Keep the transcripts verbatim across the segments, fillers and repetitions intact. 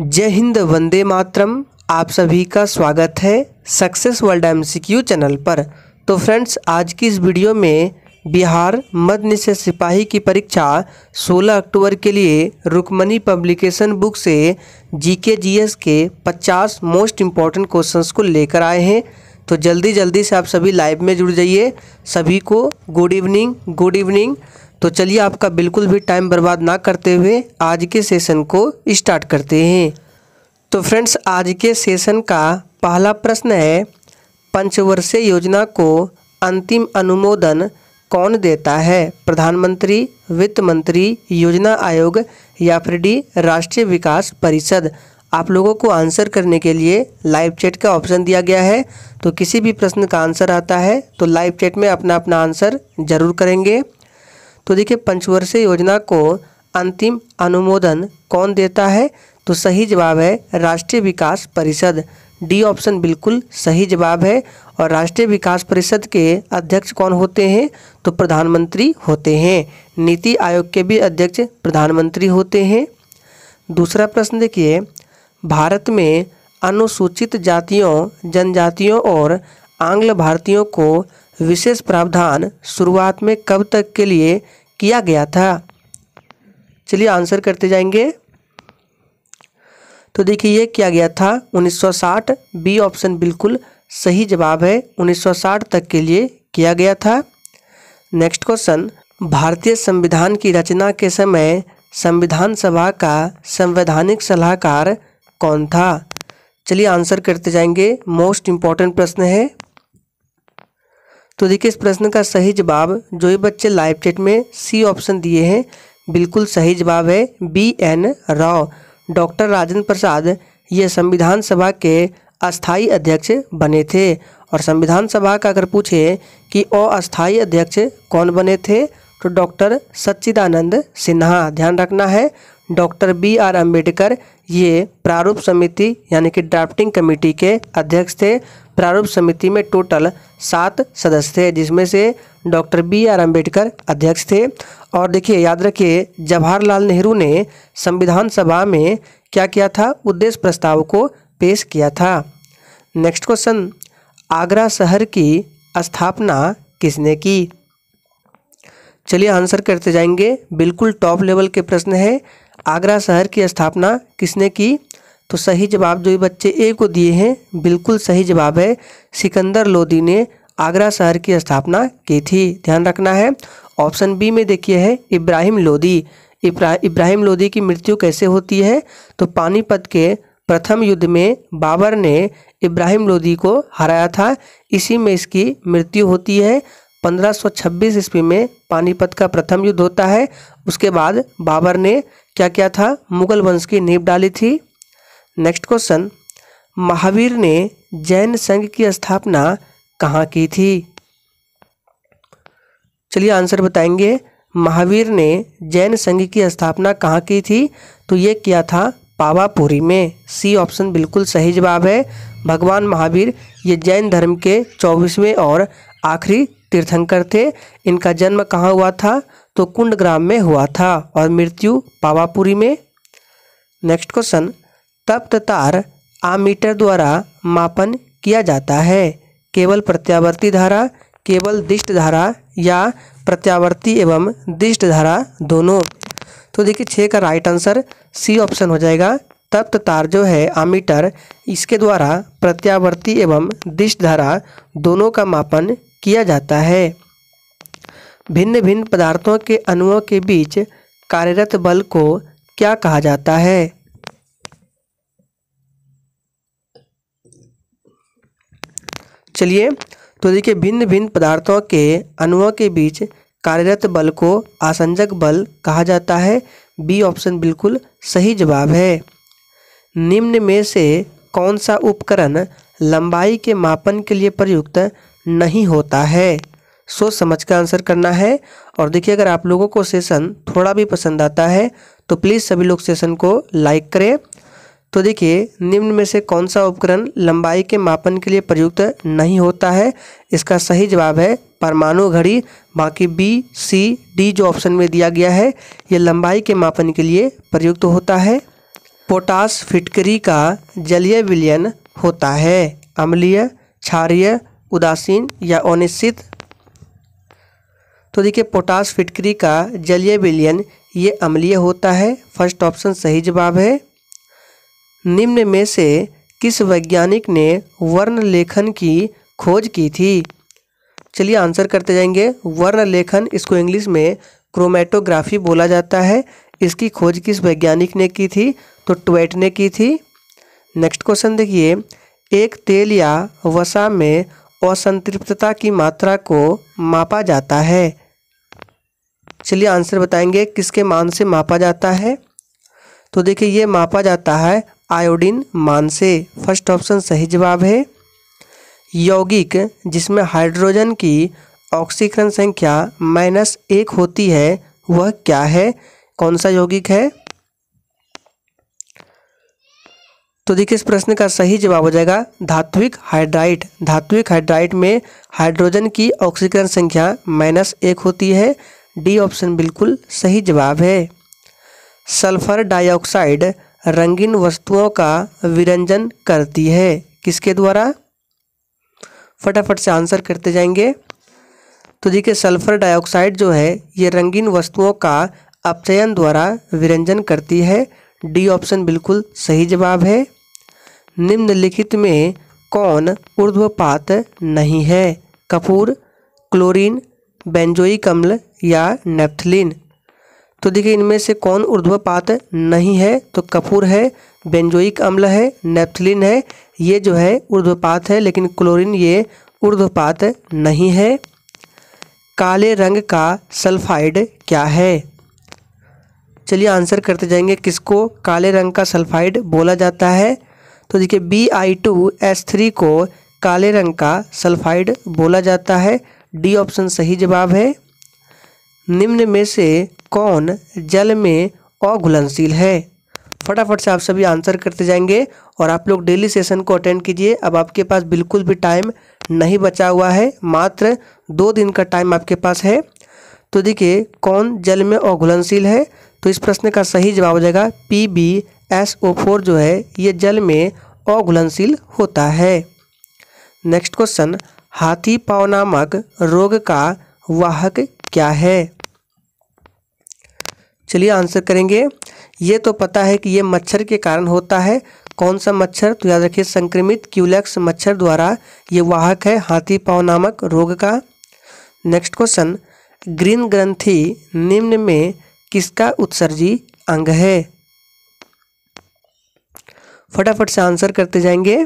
जय हिंद, वंदे मातरम। आप सभी का स्वागत है सक्सेस वर्ल्ड एमसीक्यू चैनल पर। तो फ्रेंड्स, आज की इस वीडियो में बिहार मद्य निषेध सिपाही की परीक्षा सोलह अक्टूबर के लिए रुक्मणी पब्लिकेशन बुक से जीके जीएस के पचास मोस्ट इम्पॉर्टेंट क्वेश्चंस को लेकर आए हैं। तो जल्दी जल्दी से आप सभी लाइव में जुड़ जाइए। सभी को गुड इवनिंग, गुड इवनिंग। तो चलिए, आपका बिल्कुल भी टाइम बर्बाद ना करते हुए आज के सेशन को स्टार्ट करते हैं। तो फ्रेंड्स, आज के सेशन का पहला प्रश्न है, पंचवर्षीय योजना को अंतिम अनुमोदन कौन देता है? प्रधानमंत्री, वित्त मंत्री, योजना आयोग या फिर डी राष्ट्रीय विकास परिषद। आप लोगों को आंसर करने के लिए लाइव चैट का ऑप्शन दिया गया है। तो किसी भी प्रश्न का आंसर आता है तो लाइव चैट में अपना अपना आंसर जरूर करेंगे। तो देखिए, पंचवर्षीय योजना को अंतिम अनुमोदन कौन देता है? तो सही जवाब है राष्ट्रीय विकास परिषद। डी ऑप्शन बिल्कुल सही जवाब है। और राष्ट्रीय विकास परिषद के अध्यक्ष कौन होते हैं? तो प्रधानमंत्री होते हैं। नीति आयोग के भी अध्यक्ष प्रधानमंत्री होते हैं। दूसरा प्रश्न देखिए, भारत में अनुसूचित जातियों, जनजातियों और आंग्ल भारतीयों को विशेष प्रावधान शुरुआत में कब तक के लिए किया गया था? चलिए आंसर करते जाएंगे। तो देखिए, ये किया गया था उन्नीस सौ साठ। बी ऑप्शन बिल्कुल सही जवाब है, उन्नीस सौ साठ तक के लिए किया गया था। नेक्स्ट क्वेश्चन, भारतीय संविधान की रचना के समय संविधान सभा का संवैधानिक सलाहकार कौन था? चलिए आंसर करते जाएंगे, मोस्ट इम्पॉर्टेंट प्रश्न है। तो देखिए, इस प्रश्न का सही जवाब जो ये बच्चे लाइव चैट में सी ऑप्शन दिए हैं, बिल्कुल सही जवाब है B N Rao. Doctor Rajendra Prasad ये संविधान सभा के अस्थाई अध्यक्ष बने थे। और संविधान सभा का अगर पूछे कि अस्थाई अध्यक्ष कौन बने थे, तो डॉक्टर सच्चिदानंद सिन्हा। ध्यान रखना है, डॉक्टर बी आर अम्बेडकर ये प्रारूप समिति यानी कि ड्राफ्टिंग कमेटी के अध्यक्ष थे। प्रारूप समिति में टोटल सात सदस्य थे, जिसमें से डॉक्टर बी आर अम्बेडकर अध्यक्ष थे। और देखिए, याद रखिए, जवाहरलाल नेहरू ने संविधान सभा में क्या किया था? उद्देश्य प्रस्ताव को पेश किया था। नेक्स्ट क्वेश्चन, आगरा शहर की स्थापना किसने की? चलिए आंसर करते जाएंगे, बिल्कुल टॉप लेवल के प्रश्न है। आगरा शहर की स्थापना किसने की? तो सही जवाब जो ये बच्चे ए को दिए हैं, बिल्कुल सही जवाब है, सिकंदर लोदी ने आगरा शहर की स्थापना की थी। ध्यान रखना है। ऑप्शन बी में देखिए है इब्राहिम लोदी। इब्रा इब्राहिम लोदी की मृत्यु कैसे होती है? तो पानीपत के प्रथम युद्ध में बाबर ने इब्राहिम लोदी को हराया था, इसी में इसकी मृत्यु होती है। पंद्रह सौ छब्बीस ईस्वी में पानीपत का प्रथम युद्ध होता है। उसके बाद बाबर ने क्या किया था? मुगल वंश की नींव डाली थी। नेक्स्ट क्वेश्चन, महावीर ने जैन संघ की स्थापना कहाँ की थी? चलिए आंसर बताएंगे। महावीर ने जैन संघ की स्थापना कहाँ की थी? तो ये किया था पावापुरी में। सी ऑप्शन बिल्कुल सही जवाब है। भगवान महावीर ये जैन धर्म के चौबीसवें और आखिरी तीर्थंकर थे। इनका जन्म कहाँ हुआ था? तो कुंड ग्राम में हुआ था और मृत्यु पावापुरी में। नेक्स्ट क्वेश्चन, तप्त तार आमीटर द्वारा मापन किया जाता है। केवल प्रत्यावर्ती धारा, केवल दिष्ट धारा या प्रत्यावर्ती एवं दिष्ट धारा दोनों। तो देखिए, छः का राइट आंसर सी ऑप्शन हो जाएगा। तप्त तार जो है आमीटर, इसके द्वारा प्रत्यावर्ती एवं दिष्ट धारा दोनों का मापन किया जाता है। भिन्न भिन्न पदार्थों के अणुओं के बीच कार्यरत बल को क्या कहा जाता है? चलिए, तो देखिए, भिन्न भिन्न पदार्थों के अणुओं के बीच कार्यरत बल को आसंजक बल कहा जाता है। बी ऑप्शन बिल्कुल सही जवाब है। निम्न में से कौन सा उपकरण लंबाई के मापन के लिए प्रयुक्त नहीं होता है? सोच समझ कर आंसर करना है। और देखिए, अगर आप लोगों को सेशन थोड़ा भी पसंद आता है तो प्लीज़ सभी लोग सेशन को लाइक करें। तो देखिए, निम्न में से कौन सा उपकरण लंबाई के मापन के लिए प्रयुक्त नहीं होता है? इसका सही जवाब है परमाणु घड़ी। बाकी बी, सी, डी जो ऑप्शन में दिया गया है, ये लंबाई के मापन के लिए प्रयुक्त होता है। पोटाश फिटकरी का जलीय विलयन होता है, अम्लीय, क्षारीय, उदासीन या अनिश्चित। तो देखिए पोटाश फिटकरी का जलीय विलयन ये अम्लीय होता है, फर्स्ट ऑप्शन सही जवाब है। निम्न में से किस वैज्ञानिक ने वर्ण लेखन की खोज की थी? चलिए आंसर करते जाएंगे। वर्ण लेखन, इसको इंग्लिश में क्रोमेटोग्राफी बोला जाता है, इसकी खोज किस वैज्ञानिक ने की थी? तो ट्वेट ने की थी। नेक्स्ट क्वेश्चन देखिए, एक तेल या वसा में असंतृप्तता की मात्रा को मापा जाता है। चलिए आंसर बताएंगे, किसके मान से मापा जाता है? तो देखिए ये मापा जाता है आयोडीन मान से, फर्स्ट ऑप्शन सही जवाब है। यौगिक जिसमें हाइड्रोजन की ऑक्सीकरण संख्या माइनस एक होती है वह क्या है? कौन सा यौगिक है? तो देखिए इस प्रश्न का सही जवाब हो जाएगा धात्विक हाइड्राइड। धात्विक हाइड्राइड में हाइड्रोजन की ऑक्सीकरण संख्या माइनस एक होती है, डी ऑप्शन बिल्कुल सही जवाब है। सल्फर डाइऑक्साइड रंगीन वस्तुओं का विरंजन करती है, किसके द्वारा? फटाफट से आंसर करते जाएंगे। तो देखिए सल्फर डाइऑक्साइड जो है ये रंगीन वस्तुओं का अपचयन द्वारा विरंजन करती है, डी ऑप्शन बिल्कुल सही जवाब है। निम्नलिखित में कौन ऊर्ध्वपात नहीं है? कपूर, क्लोरीन, बेंजोइक अम्ल या नेपथ्लीन। तो देखिए इनमें से कौन ऊर्ध्वपात नहीं है? तो कपूर है, बेंजोइक अम्ल है, नेपथ्लीन है, ये जो है ऊर्ध्वपात है, लेकिन क्लोरीन ये ऊर्ध्वपात नहीं है। काले रंग का सल्फाइड क्या है? चलिए आंसर करते जाएंगे, किसको काले रंग का सल्फाइड बोला जाता है? तो देखिए B I two S three को काले रंग का सल्फाइड बोला जाता है, डी ऑप्शन सही जवाब है। निम्न में से कौन जल में अघुलनशील है? फटाफट से आप सभी आंसर करते जाएंगे और आप लोग डेली सेशन को अटेंड कीजिए। अब आपके पास बिल्कुल भी टाइम नहीं बचा हुआ है, मात्र दो दिन का टाइम आपके पास है। तो देखिए कौन जल में अघुलनशील है, तो इस प्रश्न का सही जवाब हो जाएगा P B S O four जो है ये जल में अघुलनशील होता है। नेक्स्ट क्वेश्चन, हाथी पांव नामक रोग का वाहक क्या है? चलिए आंसर करेंगे। ये तो पता है कि ये मच्छर के कारण होता है, कौन सा मच्छर? तो याद रखिए संक्रमित क्यूलेक्स मच्छर द्वारा ये वाहक है हाथी पांव नामक रोग का। नेक्स्ट क्वेश्चन, ग्रीन ग्रंथि निम्न में किसका उत्सर्जी अंग है? फटाफट से आंसर करते जाएंगे।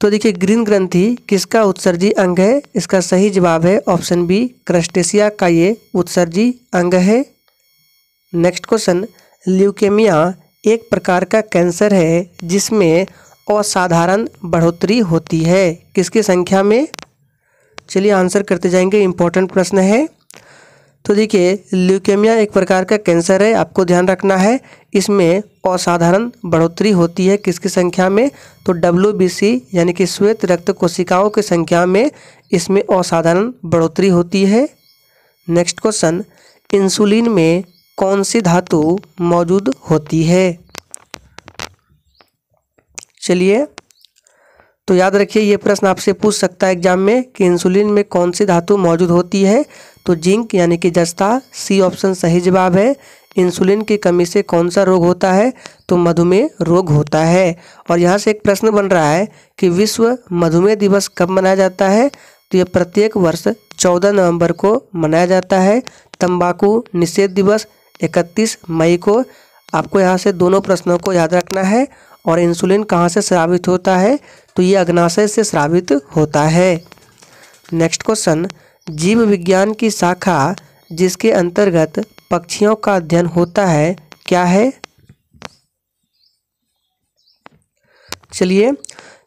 तो देखिए ग्रीन ग्रंथि किसका उत्सर्जी अंग है? इसका सही जवाब है ऑप्शन बी, क्रस्टेशिया का ये उत्सर्जी अंग है। नेक्स्ट क्वेश्चन, ल्यूकेमिया एक प्रकार का कैंसर है जिसमें असाधारण बढ़ोतरी होती है, किसकी संख्या में? चलिए आंसर करते जाएंगे, इंपॉर्टेंट प्रश्न है। तो देखिए ल्यूकेमिया एक प्रकार का कैंसर है, आपको ध्यान रखना है, इसमें असाधारण बढ़ोतरी होती है किसकी संख्या में? तो डब्ल्यू बी सी यानी कि श्वेत रक्त कोशिकाओं की संख्या में इसमें असाधारण बढ़ोतरी होती है। नेक्स्ट क्वेश्चन, इंसुलिन में कौन सी धातु मौजूद होती है? चलिए तो याद रखिए ये प्रश्न आपसे पूछ सकता है एग्जाम में कि इंसुलिन में कौन सी धातु मौजूद होती है। तो जिंक यानी कि जस्ता, सी ऑप्शन सही जवाब है। इंसुलिन की कमी से कौन सा रोग होता है? तो मधुमेह रोग होता है। और यहाँ से एक प्रश्न बन रहा है कि विश्व मधुमेह दिवस कब मनाया जाता है? तो ये प्रत्येक वर्ष चौदह नवंबर को मनाया जाता है। तंबाकू निषेध दिवस इकतीस मई को। आपको यहाँ से दोनों प्रश्नों को याद रखना है। और इंसुलिन कहाँ से स्रावित होता है? तो ये अग्नाशय से स्रावित होता है। नेक्स्ट क्वेश्चन, जीव विज्ञान की शाखा जिसके अंतर्गत पक्षियों का अध्ययन होता है क्या है? चलिए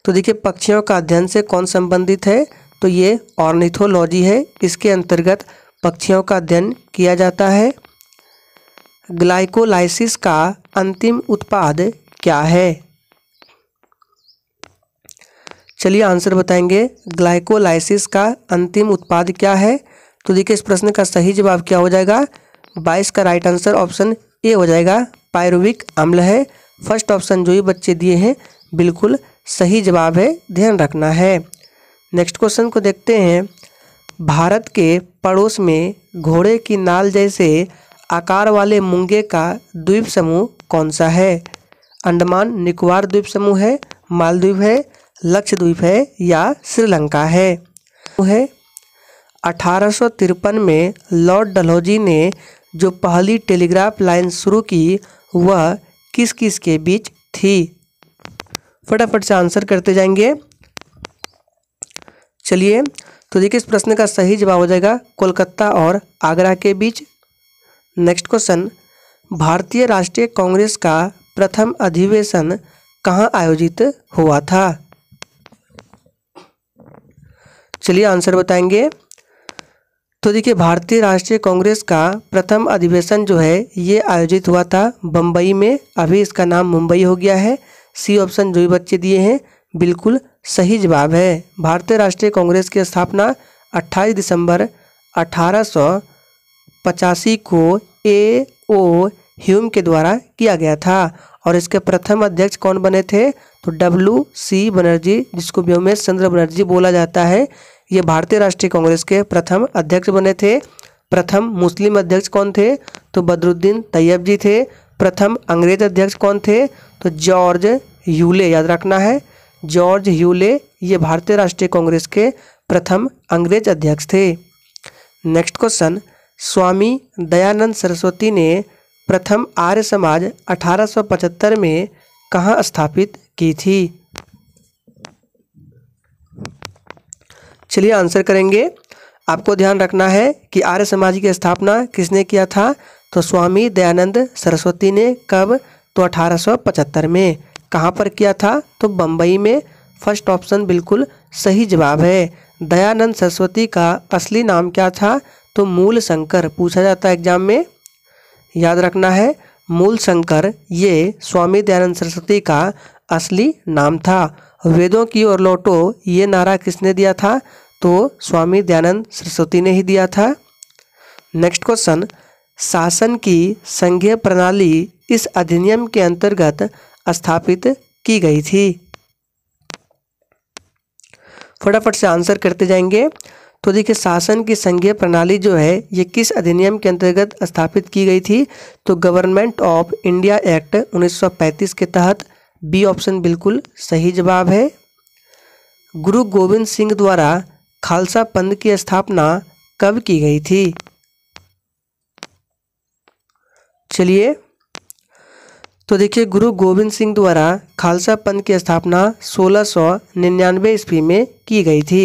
तो देखिए पक्षियों का अध्ययन से कौन संबंधित है? तो ये ऑर्निथोलॉजी है, इसके अंतर्गत पक्षियों का अध्ययन किया जाता है। ग्लाइकोलाइसिस का अंतिम उत्पाद क्या है? चलिए आंसर बताएंगे, ग्लाइकोलाइसिस का अंतिम उत्पाद क्या है? तो देखिए इस प्रश्न का सही जवाब क्या हो जाएगा? बाईस का राइट आंसर ऑप्शन ए हो जाएगा, पायरुविक अम्ल है। फर्स्ट ऑप्शन जो ये बच्चे दिए हैं बिल्कुल सही जवाब है, ध्यान रखना है। नेक्स्ट क्वेश्चन को देखते हैं। भारत के पड़ोस में घोड़े की नाल जैसे आकार वाले मूंगे का द्वीप समूह कौन सा है? अंडमान निकोबार द्वीप समूह है, मालदीव है, लक्षद्वीप है या श्रीलंका है? है अठारह सौ तिरपन में लॉर्ड डलहौजी ने जो पहली टेलीग्राफ लाइन शुरू की वह किस किस के बीच थी? फटाफट से आंसर करते जाएंगे। चलिए तो देखिए इस प्रश्न का सही जवाब हो जाएगा कोलकाता और आगरा के बीच। नेक्स्ट क्वेश्चन, भारतीय राष्ट्रीय कांग्रेस का प्रथम अधिवेशन कहाँ आयोजित हुआ था? चलिए आंसर बताएंगे। तो देखिए भारतीय राष्ट्रीय कांग्रेस का प्रथम अधिवेशन जो है ये आयोजित हुआ था बम्बई में, अभी इसका नाम मुंबई हो गया है। सी ऑप्शन जो भी बच्चे दिए हैं बिल्कुल सही जवाब है। भारतीय राष्ट्रीय कांग्रेस की स्थापना अट्ठाईस दिसंबर अठारह सौ पचासी को ए ओ ह्यूम के द्वारा किया गया था और इसके प्रथम अध्यक्ष कौन बने थे? तो डब्ल्यू सी बनर्जी, जिसको व्योमेश चंद्र बनर्जी बोला जाता है, ये भारतीय राष्ट्रीय कांग्रेस के प्रथम अध्यक्ष बने थे। प्रथम मुस्लिम अध्यक्ष कौन थे? तो बदरुद्दीन तैयब जी थे। प्रथम अंग्रेज अध्यक्ष कौन थे? तो जॉर्ज यूले, याद रखना है जॉर्ज यूले, ये भारतीय राष्ट्रीय कांग्रेस के प्रथम अंग्रेज अध्यक्ष थे। नेक्स्ट क्वेश्चन, स्वामी दयानंद सरस्वती ने प्रथम आर्य समाज अठारह सौ पचहत्तर में कहाँ स्थापित की थी? चलिए आंसर करेंगे। आपको ध्यान रखना है कि आर्य समाज की स्थापना किसने किया था? तो स्वामी दयानंद सरस्वती ने। कब? तो अठारह सौ पचहत्तर में। कहाँ पर किया था? तो बम्बई में। फर्स्ट ऑप्शन बिल्कुल सही जवाब है। दयानंद सरस्वती का असली नाम क्या था? तो मूल शंकर, पूछा जाता है एग्जाम में, याद रखना है। मूल शंकर ये स्वामी दयानंद सरस्वती का असली नाम था। वेदों की ओर लौटो, ये नारा किसने दिया था? तो स्वामी दयानंद सरस्वती ने ही दिया था। नेक्स्ट क्वेश्चन, शासन की संघीय प्रणाली इस अधिनियम के अंतर्गत स्थापित की गई थी? फटाफट से आंसर करते जाएंगे। तो देखिए शासन की संघीय प्रणाली जो है ये किस अधिनियम के अंतर्गत स्थापित की गई थी? तो गवर्नमेंट ऑफ इंडिया एक्ट उन्नीस सौ पैंतीस के तहत। बी ऑप्शन बिल्कुल सही जवाब है। गुरु गोविंद सिंह द्वारा खालसा पंथ की स्थापना कब की गई थी? चलिए तो देखिए गुरु गोविंद सिंह द्वारा खालसा पंथ की स्थापना सोलह सौ निन्यानवे ईस्वी में की गई थी।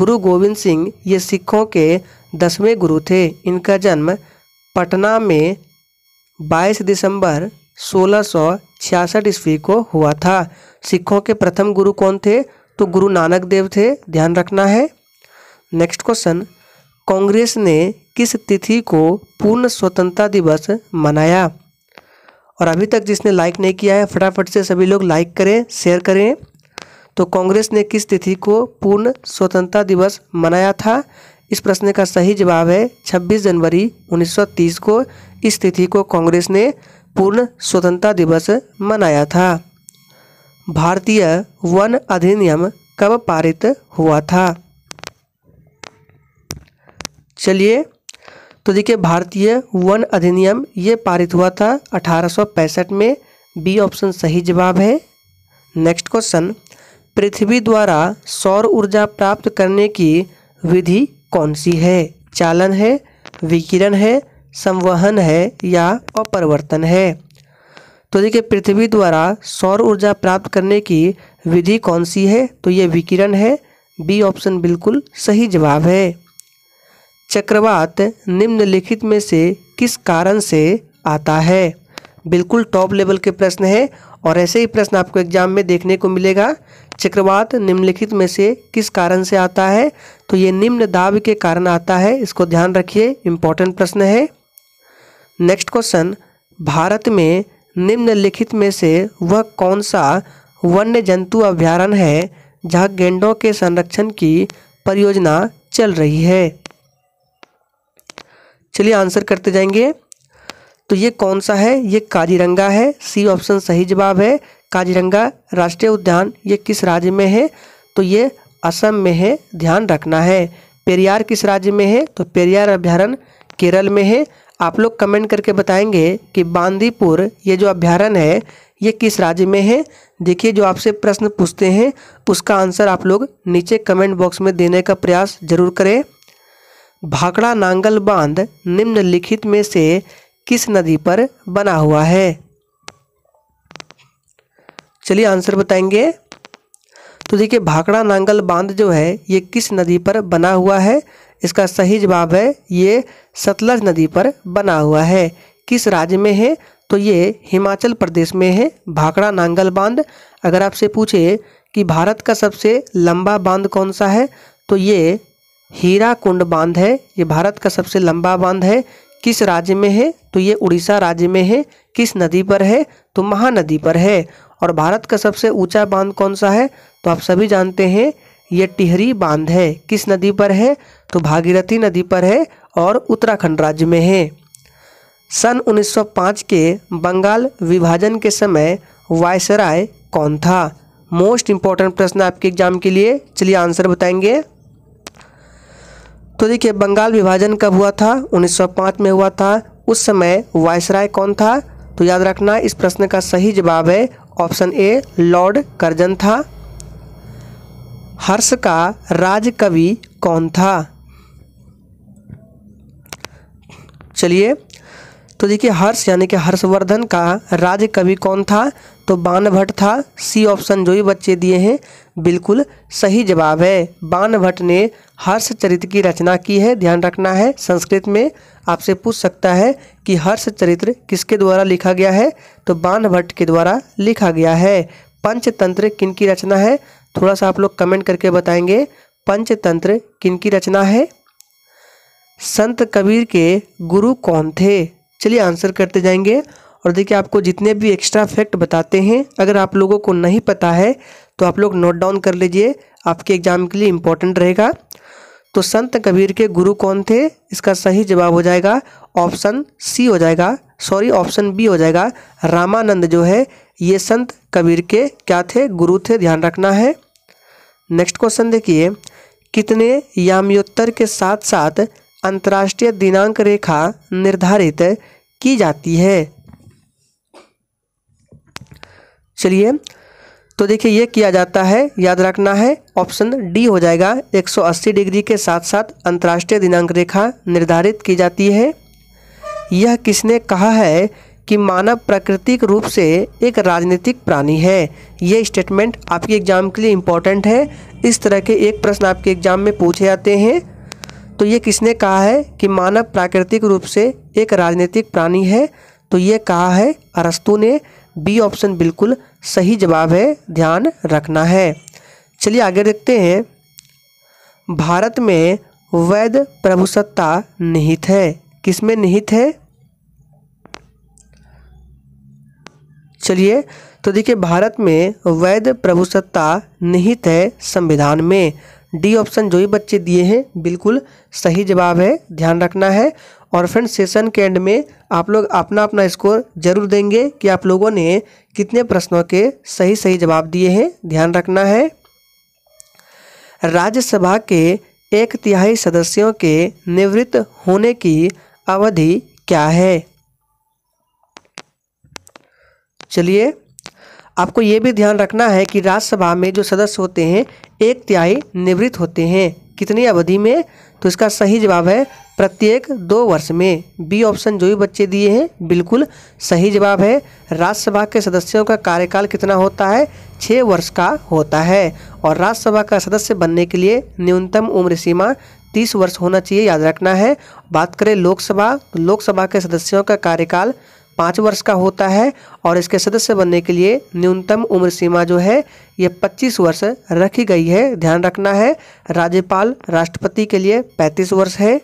गुरु गोविंद सिंह ये सिखों के दसवें गुरु थे। इनका जन्म पटना में बाईस दिसंबर सोलह सौ छियासठ ईस्वी को हुआ था। सिखों के प्रथम गुरु कौन थे? तो गुरु नानक देव थे, ध्यान रखना है। नेक्स्ट क्वेश्चन, कांग्रेस ने किस तिथि को पूर्ण स्वतंत्रता दिवस मनाया? और अभी तक जिसने लाइक नहीं किया है फटाफट से सभी लोग लाइक करें, शेयर करें। तो कांग्रेस ने किस तिथि को पूर्ण स्वतंत्रता दिवस मनाया था? इस प्रश्न का सही जवाब है छब्बीस जनवरी उन्नीस सौ तीस को। इस तिथि को कांग्रेस ने पूर्ण स्वतंत्रता दिवस मनाया था। भारतीय वन अधिनियम कब पारित हुआ था? चलिए तो देखिए भारतीय वन अधिनियम ये पारित हुआ था अठारह सौ पैंसठ में। बी ऑप्शन सही जवाब है। नेक्स्ट क्वेश्चन, पृथ्वी द्वारा सौर ऊर्जा प्राप्त करने की विधि कौन सी है? चालन है, विकिरण है, संवहन है या अपवर्तन है? तो देखिए पृथ्वी द्वारा सौर ऊर्जा प्राप्त करने की विधि कौन सी है? तो ये विकिरण है। बी ऑप्शन बिल्कुल सही जवाब है। चक्रवात निम्नलिखित में से किस कारण से आता है? बिल्कुल टॉप लेवल के प्रश्न है और ऐसे ही प्रश्न आपको एग्जाम में देखने को मिलेगा। चक्रवात निम्नलिखित में से किस कारण से आता है? तो ये निम्न दाब के कारण आता है, इसको ध्यान रखिए, इम्पोर्टेंट प्रश्न है। नेक्स्ट क्वेश्चन, भारत में निम्नलिखित में से वह कौन सा वन्य जंतु अभ्यारण्य है जहाँ गैंडों के संरक्षण की परियोजना चल रही है? चलिए आंसर करते जाएंगे। तो ये कौन सा है? ये काजीरंगा है। सी ऑप्शन सही जवाब है। काजीरंगा राष्ट्रीय उद्यान ये किस राज्य में है? तो ये असम में है, ध्यान रखना है। पेरियार किस राज्य में है? तो पेरियार अभ्यारण्य केरल में है। आप लोग कमेंट करके बताएंगे कि बांदीपुर ये जो अभ्यारण्य है ये किस राज्य में है। देखिए जो आपसे प्रश्न पूछते हैं उसका आंसर आप लोग नीचे कमेंट बॉक्स में देने का प्रयास जरूर करें। भाखड़ा नांगल बांध निम्नलिखित में से किस नदी पर बना हुआ है? चलिए आंसर बताएंगे। तो देखिए भाखड़ा नांगल बांध जो है ये किस नदी पर बना हुआ है? इसका सही जवाब है ये सतलज नदी पर बना हुआ है। किस राज्य में है? तो ये हिमाचल प्रदेश में है भाखड़ा नांगल बांध। अगर आपसे पूछे कि भारत का सबसे लंबा बांध कौन सा है? तो ये हीरा कुंड बांध है, ये भारत का सबसे लंबा बांध है। किस राज्य में है? तो ये उड़ीसा राज्य में है। किस नदी पर है? तो महानदी पर है। और भारत का सबसे ऊंचा बांध कौन सा है? तो आप सभी जानते हैं ये टिहरी बांध है। किस नदी पर है? तो भागीरथी नदी पर है और उत्तराखंड राज्य में है। सन उन्नीस सौ पाँच के बंगाल विभाजन के समय वायसराय कौन था? मोस्ट इंपॉर्टेंट प्रश्न आपके एग्जाम के लिए। चलिए आंसर बताएंगे। तो देखिए बंगाल विभाजन कब हुआ था? उन्नीस सौ पाँच में हुआ था। उस समय वायसराय कौन था? तो याद रखना इस प्रश्न का सही जवाब है ऑप्शन ए लॉर्ड कर्जन था। हर्ष का राजकवि कौन था? चलिए तो देखिए हर्ष यानी कि हर्षवर्धन का राजकवि कौन था? तो बानभट्ट था। सी ऑप्शन जो ही बच्चे दिए हैं बिल्कुल सही जवाब है। बानभट्ट ने हर्षचरित्र की रचना की है, ध्यान रखना है। संस्कृत में आपसे पूछ सकता है कि हर्षचरित्र किसके द्वारा लिखा गया है? तो बानभट्ट के द्वारा लिखा गया है। पंचतंत्र किनकी रचना है? थोड़ा सा आप लोग कमेंट करके बताएंगे पंचतंत्र किनकी रचना है। संत कबीर के गुरु कौन थे? चलिए आंसर करते जाएंगे। और देखिए आपको जितने भी एक्स्ट्रा फैक्ट बताते हैं अगर आप लोगों को नहीं पता है तो आप लोग नोट डाउन कर लीजिए, आपके एग्जाम के लिए इम्पोर्टेंट रहेगा। तो संत कबीर के गुरु कौन थे? इसका सही जवाब हो जाएगा ऑप्शन सी हो जाएगा सॉरी ऑप्शन बी हो जाएगा। रामानंद जो है ये संत कबीर के क्या थे? गुरु थे, ध्यान रखना है। नेक्स्ट क्वेश्चन देखिए, कितने याम्योत्तर के साथ साथ अंतर्राष्ट्रीय दिनांक रेखा निर्धारित की जाती है? चलिए तो देखिए ये किया जाता है, याद रखना है ऑप्शन डी हो जाएगा एक सौ अस्सी डिग्री के साथ साथ अंतर्राष्ट्रीय दिनांक रेखा निर्धारित की जाती है। यह किसने कहा है कि मानव प्राकृतिक रूप से एक राजनीतिक प्राणी है? ये स्टेटमेंट आपके एग्जाम के लिए इम्पोर्टेंट है। इस तरह के एक प्रश्न आपके एग्जाम में पूछे जाते हैं। तो ये किसने कहा है कि मानव प्राकृतिक रूप से एक राजनीतिक प्राणी है? तो ये कहा है अरस्तु ने। बी ऑप्शन बिल्कुल सही जवाब है, ध्यान रखना है। चलिए आगे देखते हैं, भारत में वैध प्रभुसत्ता निहित है। किसमें निहित है? चलिए तो देखिए भारत में वैध प्रभुसत्ता निहित है संविधान में। डी ऑप्शन जो भी बच्चे दिए हैं बिल्कुल सही जवाब है, ध्यान रखना है। और फ्रेंड्स सेशन के एंड में आप लोग अपना अपना स्कोर जरूर देंगे कि आप लोगों ने कितने प्रश्नों के सही सही जवाब दिए हैं, ध्यान रखना है। राज्यसभा के एक तिहाई सदस्यों के निवृत्त होने की अवधि क्या है? चलिए आपको ये भी ध्यान रखना है कि राज्यसभा में जो सदस्य होते हैं एक तिहाई निवृत्त होते हैं। कितनी अवधि में? तो इसका सही जवाब है प्रत्येक दो वर्ष में। बी ऑप्शन जो भी बच्चे दिए हैं बिल्कुल सही जवाब है। राज्यसभा के सदस्यों का कार्यकाल कितना होता है? छः वर्ष का होता है। और राज्यसभा का सदस्य बनने के लिए न्यूनतम उम्र सीमा तीस वर्ष होना चाहिए, याद रखना है। बात करें लोकसभा, तो लोकसभा के सदस्यों का कार्यकाल पाँच वर्ष का होता है और इसके सदस्य बनने के लिए न्यूनतम उम्र सीमा जो है ये पच्चीस वर्ष रखी गई है, ध्यान रखना है। राज्यपाल राष्ट्रपति के लिए पैंतीस वर्ष है।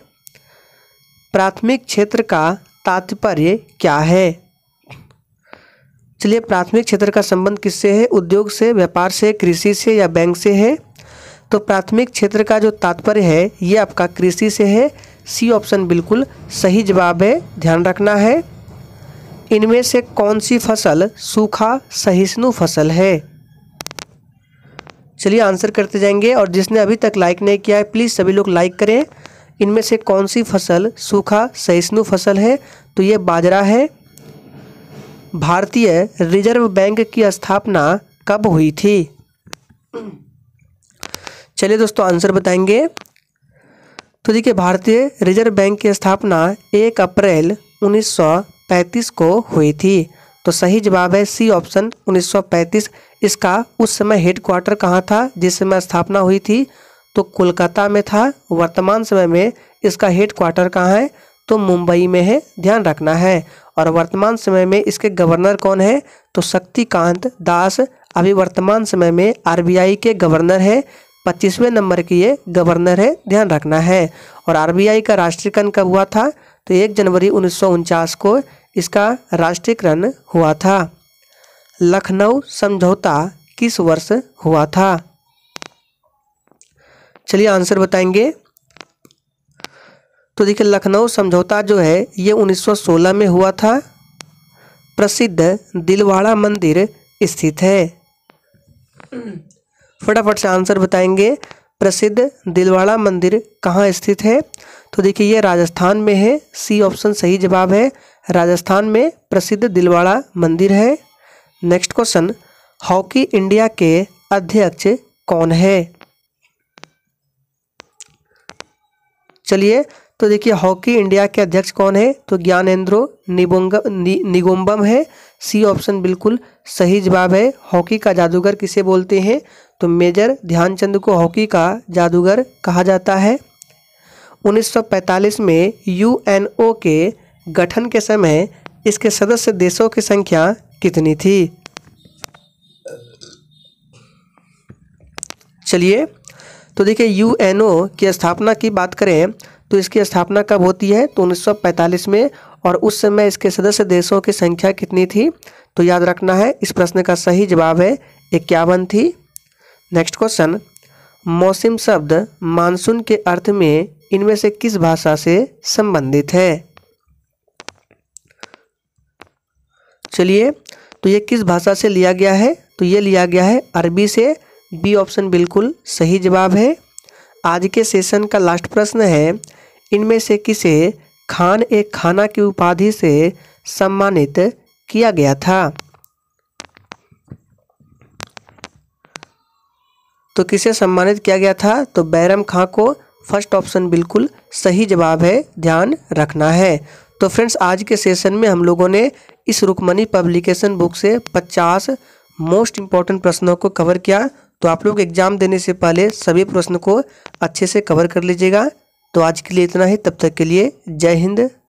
प्राथमिक क्षेत्र का तात्पर्य क्या है? चलिए प्राथमिक क्षेत्र का संबंध किससे है? उद्योग से, व्यापार से, कृषि से या बैंक से है? तो प्राथमिक क्षेत्र का जो तात्पर्य है ये आपका कृषि से है। सी ऑप्शन बिल्कुल सही जवाब है, ध्यान रखना है। इनमें से कौन सी फसल सूखा सहिष्णु फसल है? चलिए आंसर करते जाएंगे, और जिसने अभी तक लाइक नहीं किया है प्लीज़ सभी लोग लाइक करें। इनमें से कौन सी फसल सूखा सहिष्णु फसल है? तो ये बाजरा है। भारतीय रिजर्व बैंक की स्थापना कब हुई थी? चलिए दोस्तों आंसर बताएंगे। तो देखिए, भारतीय रिजर्व बैंक की स्थापना एक अप्रैल उन्नीस सौ पैंतीस को हुई थी। तो सही जवाब है सी ऑप्शन उन्नीस सौ पैंतीस। इसका उस समय हेडक्वार्टर कहाँ था जिस समय स्थापना हुई थी? तो कोलकाता में था। वर्तमान समय में इसका हेडक्वार्टर कहाँ है? तो मुंबई में है, ध्यान रखना है। और वर्तमान समय में इसके गवर्नर कौन है? तो शक्तिकांत दास अभी वर्तमान समय में आरबीआई के गवर्नर है। पच्चीसवें नंबर की ये गवर्नर है, ध्यान रखना है। और आरबीआई का राष्ट्रीयकरण कब हुआ था? तो एक जनवरी उन्नीस सौ उनचास को इसका राष्ट्रीयकरण हुआ था। लखनऊ समझौता किस वर्ष हुआ था? चलिए आंसर बताएंगे। तो देखिए, लखनऊ समझौता जो है ये उन्नीस सौ सोलह में हुआ था। प्रसिद्ध दिलवाड़ा मंदिर स्थित है? फटाफट से आंसर बताएंगे। प्रसिद्ध दिलवाड़ा मंदिर कहाँ स्थित है? तो देखिए, ये राजस्थान में है। सी ऑप्शन सही जवाब है, राजस्थान में प्रसिद्ध दिलवाड़ा मंदिर है। नेक्स्ट क्वेश्चन, हॉकी इंडिया के अध्यक्ष कौन है? चलिए, तो देखिए, हॉकी इंडिया के अध्यक्ष कौन है? तो ज्ञानेंद्रो निगोम्बम है। सी ऑप्शन बिल्कुल सही जवाब है। हॉकी का जादूगर किसे बोलते हैं? तो मेजर ध्यानचंद को हॉकी का जादूगर कहा जाता है। उन्नीस सौ पैंतालीस में यूएनओ के गठन के समय इसके सदस्य देशों की संख्या कितनी थी? चलिए, तो देखिए, यूएनओ की स्थापना की बात करें तो इसकी स्थापना कब होती है? तो उन्नीस सौ पैंतालीस में, और उस समय इसके सदस्य देशों की संख्या कितनी थी? तो याद रखना है, इस प्रश्न का सही जवाब है इक्यावन थी। नेक्स्ट क्वेश्चन, मौसम शब्द मानसून के अर्थ में इनमें से किस भाषा से संबंधित है? चलिए, तो ये किस भाषा से लिया गया है? तो ये लिया गया है अरबी से। बी ऑप्शन बिल्कुल सही जवाब है। आज के सेशन का लास्ट प्रश्न है, इनमें से किसे खान ए खाना की उपाधि से सम्मानित किया गया था? तो किसे सम्मानित किया गया था? तो बैरम खां को। फर्स्ट ऑप्शन बिल्कुल सही जवाब है, ध्यान रखना है। तो फ्रेंड्स, आज के सेशन में हम लोगों ने इस रुक्मणी पब्लिकेशन बुक से पचास मोस्ट इम्पॉर्टेंट प्रश्नों को कवर किया। तो आप लोग एग्जाम देने से पहले सभी प्रश्न को अच्छे से कवर कर लीजिएगा। तो आज के लिए इतना ही, तब तक के लिए जय हिंद।